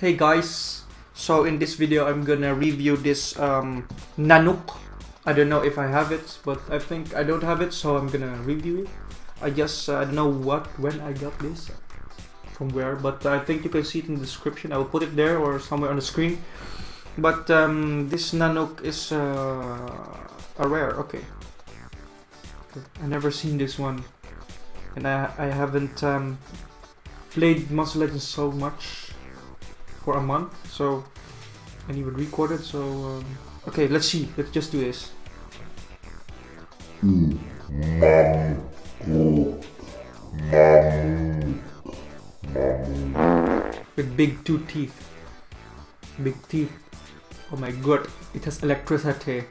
Hey guys, so in this video I'm gonna review this Nanukk. I don't know if I have it, but I think I don't have it, so I'm gonna review it. I guess I don't know when I got this from where, but I think you can see it in the description. I will put it there or somewhere on the screen. But this Nanukk is a rare. Okay, I never seen this one, and I haven't played Monster Legends so much for a month, so I even recorded. So okay, let's see. Let's just do this. With big teeth. Oh my god, it has electricity.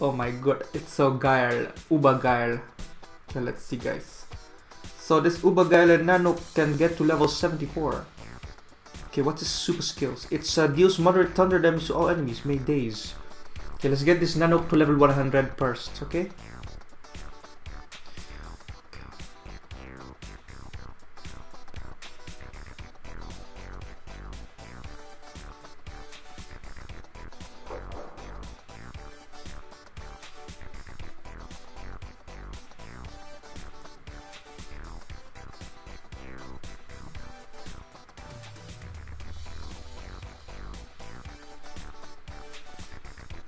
Oh my god, it's so geil, uber geil. So let's see, guys. So this uber geil and Nanukk can get to level 74. Okay, what's his super skills? It's deals moderate thunder damage to all enemies, melees. Okay, let's get this Nanukk to level 100 first, okay?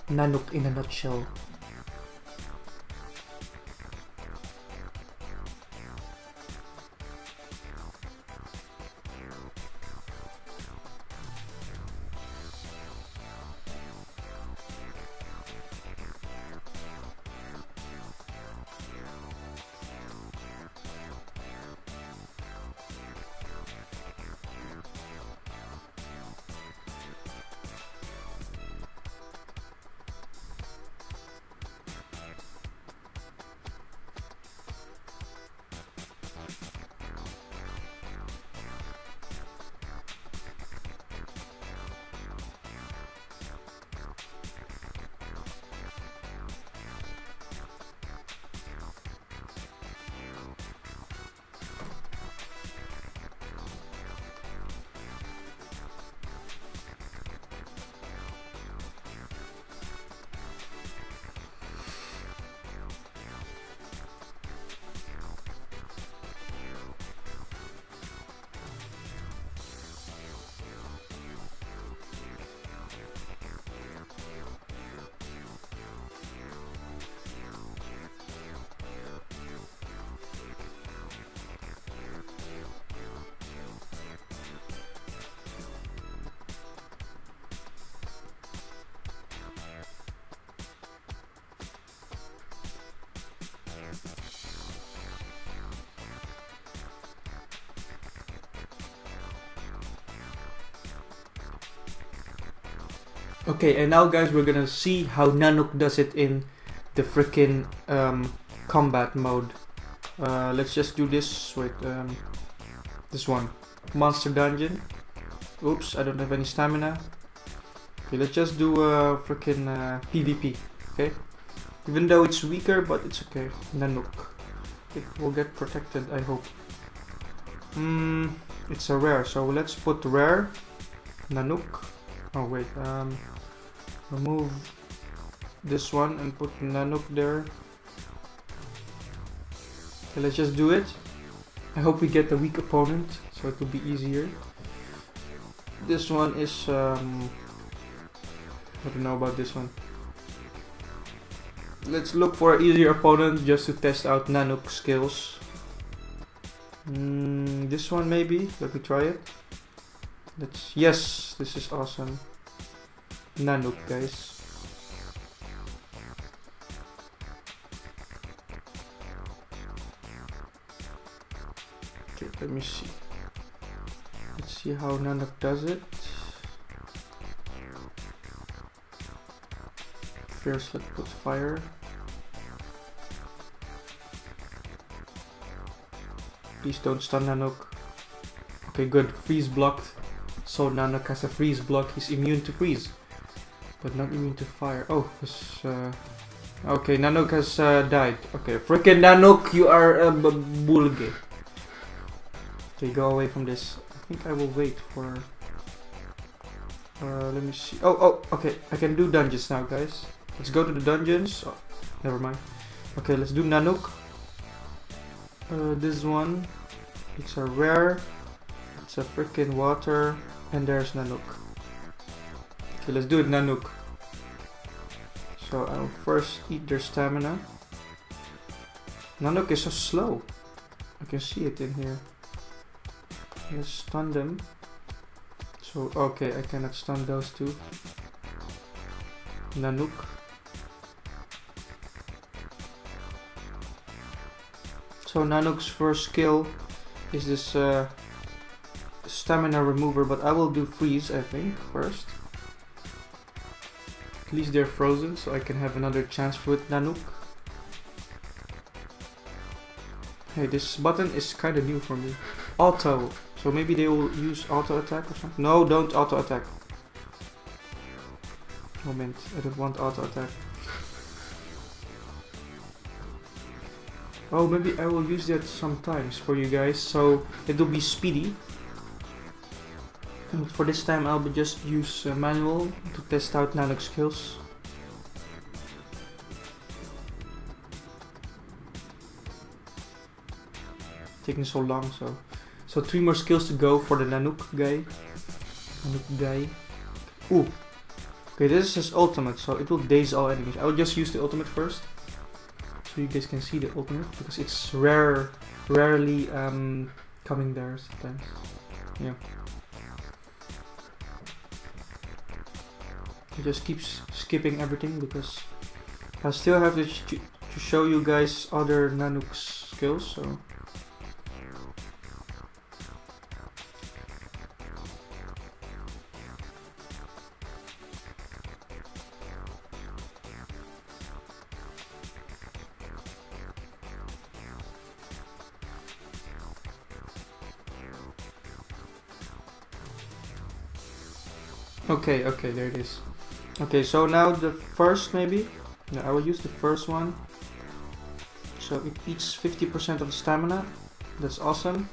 Nanukk in a nutshell. Okay, and now guys, we're gonna see how Nanukk does it in the freaking combat mode. Let's just do this with this one. Monster Dungeon. Oops, I don't have any stamina. Okay, let's just do a freaking PvP, okay? Even though it's weaker, but it's okay. Nanukk. It will get protected, I hope. It's a rare, so let's put rare Nanukk. Oh wait, remove this one and put Nanukk there. Okay, let's just do it. I hope we get a weak opponent, so it will be easier. This one is, I don't know about this one. Let's look for an easier opponent just to test out Nanukk skills. This one maybe, let me try it. Let's, yes, this is awesome. Nanukk, guys. Okay, let me see. Let's see how Nanukk does it. First, let's put fire. Please don't stun Nanukk. Okay, good. Freeze blocked. So Nanukk has a freeze block, he's immune to freeze, but not immune to fire. Oh, okay, Nanukk has died. Okay, freaking Nanukk, you are a bulge. Okay, go away from this. I think I will wait for Let me see. Oh, okay. I can do dungeons now, guys. Let's go to the dungeons. Oh, never mind. Okay, let's do Nanukk. This one. It's a rare. It's a freaking water. And there's Nanukk. Okay, let's do it, Nanukk. So I'll first eat their stamina. Nanukk is so slow. I can see it in here. Let's stun them. So, okay, I cannot stun those two. Nanukk. So Nanukk's first skill is this stamina remover, but I will do freeze, I think, first. At least they're frozen, so I can have another chance with Nanukk. Hey, this button is kind of new for me. Auto. So maybe they will use auto attack or something. No, don't auto attack. Moment, I don't want auto attack. Oh, maybe I will use that sometimes for you guys, so it will be speedy. And for this time, I'll just use manual to test out Nanukk's skills. Taking so long, so 3 more skills to go for the Nanukk guy. Ooh. Okay, this is his ultimate, so it will daze all enemies. I'll just use the ultimate first, so you guys can see the ultimate, because it's rarely coming there sometimes. Yeah. It just keeps skipping everything because I still have to show you guys other Nanukk's skills, so. Okay, there it is. Okay, so now the first maybe? No, I will use the first one. So it eats 50% of the stamina. That's awesome.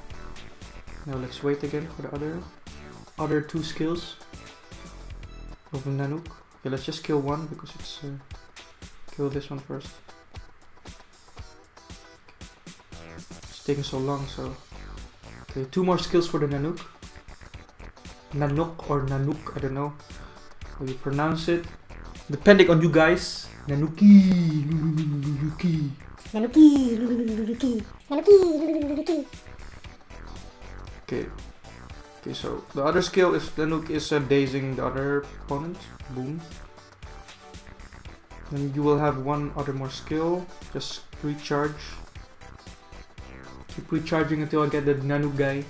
Now let's wait again for the other 2 skills of Nanukk. Okay, let's just kill one because it's... kill this one first. It's taking so long, so... Okay, 2 more skills for the Nanukk. Nanukk or Nanukk, I don't know how you pronounce it. Depending on you guys. Nanukki. Okay, so the other skill is Nanukk is dazing the other opponent. Boom. And you will have one other more skill. Just recharge. Keep recharging until I get the Nanukk guy.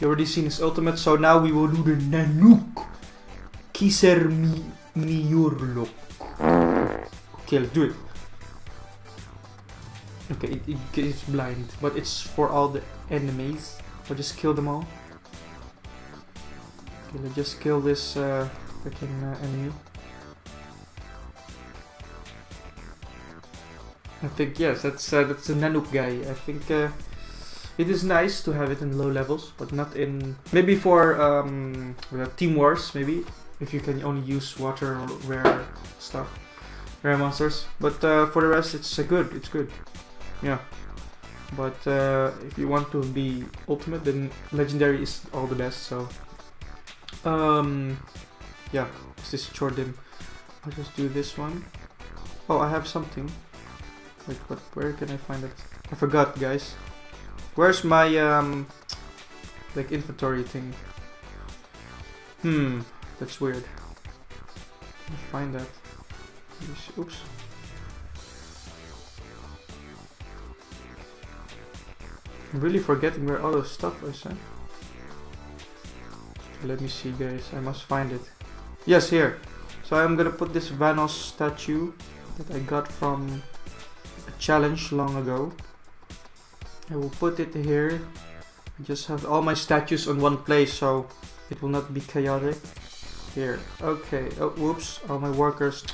You already seen his ultimate, so now we will do the Nanukk. Kiser Miurlok. Okay, let's do it. Okay, it's blind, but it's for all the enemies. I'll just kill them all. Okay, let's just kill this freaking enemy. I think, yes, that's the Nanukk guy. I think... it is nice to have it in low levels, but not in... Maybe for team wars, maybe. If you can only use water or rare stuff. Rare monsters. But for the rest, it's good. It's good. Yeah. But if you want to be ultimate, then legendary is all the best, so... yeah, let's just short them. I'll just do this one. Oh, I have something. Wait, but where can I find it? I forgot, guys. Where's my like inventory thing? That's weird. Let me find that. Oops. I'm really forgetting where all those stuff is. Huh? Let me see, guys. I must find it. Yes, here. So I'm gonna put this Vanos statue that I got from a challenge long ago. I will put it here. I just have all my statues on one place, so it will not be chaotic. Here, okay. Oh, whoops! All my workers,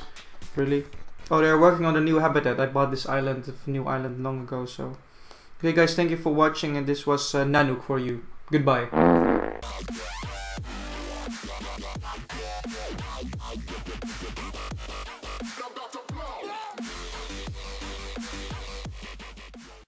really? Oh, they're working on the new habitat. I bought this island, the new island, long ago, so Okay guys, thank you for watching, and this was Nanukk for you. Goodbye.